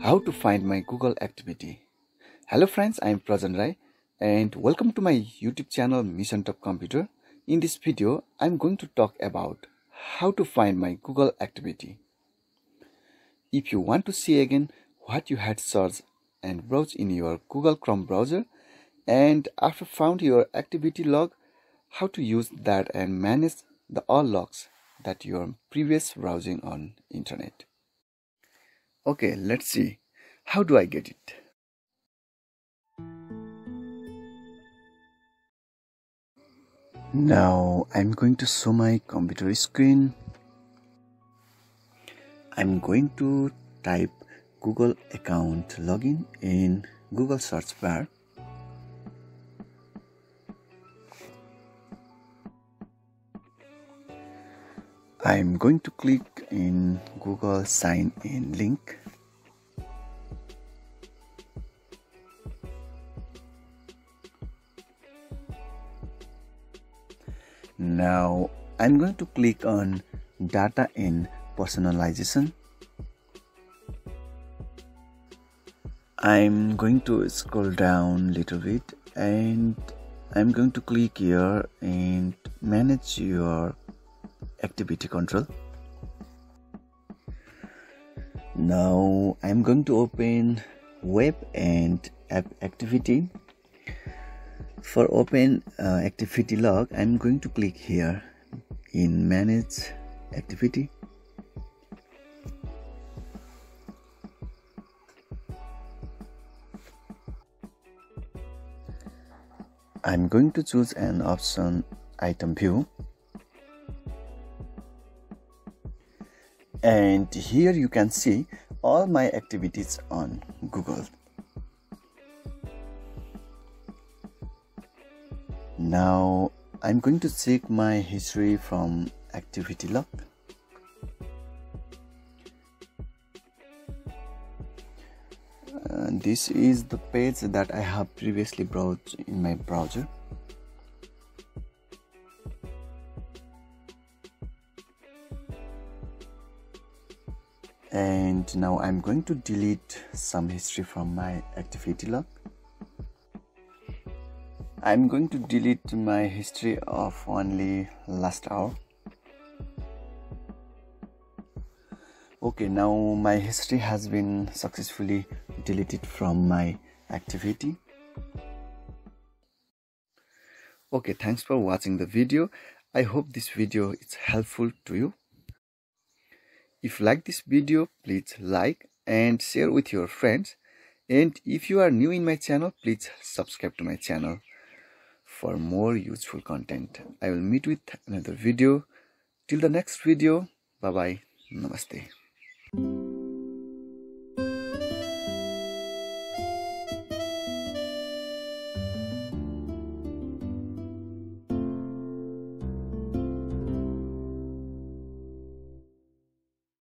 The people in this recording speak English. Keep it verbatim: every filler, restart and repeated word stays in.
How to find my Google activity. Hello friends, I am Prajan Rai and welcome to my YouTube channel Mission Top Computer. In this video, I am going to talk about how to find my Google activity. If you want to see again what you had searched and browsed in your Google Chrome browser and after found your activity log, how to use that and manage the all logs that your previous browsing on internet. Okay, let's see. How do I get it? Now I'm going to show my computer screen. I'm going to type Google account login in Google search bar. I'm going to click in Google sign in link. Now I'm going to click on data and personalization. I'm going to scroll down a little bit and I'm going to click here and manage your activity control. Now I'm going to open web and app activity. For open uh, activity log, I'm going to click here in manage activity. I'm going to choose an option item view. And here you can see all my activities on Google. Now I'm going to check my history from activity log. Uh, this is the page that I have previously browsed in my browser. And now I'm going to delete some history from my activity log. I'm going to delete my history of only last hour. Okay, now my history has been successfully deleted from my activity. Okay, thanks for watching the video. I hope this video is helpful to you. If you like this video, please like and share with your friends. And if you are new in my channel, please subscribe to my channel for more useful content. I will meet with another video. Till the next video, bye bye, namaste.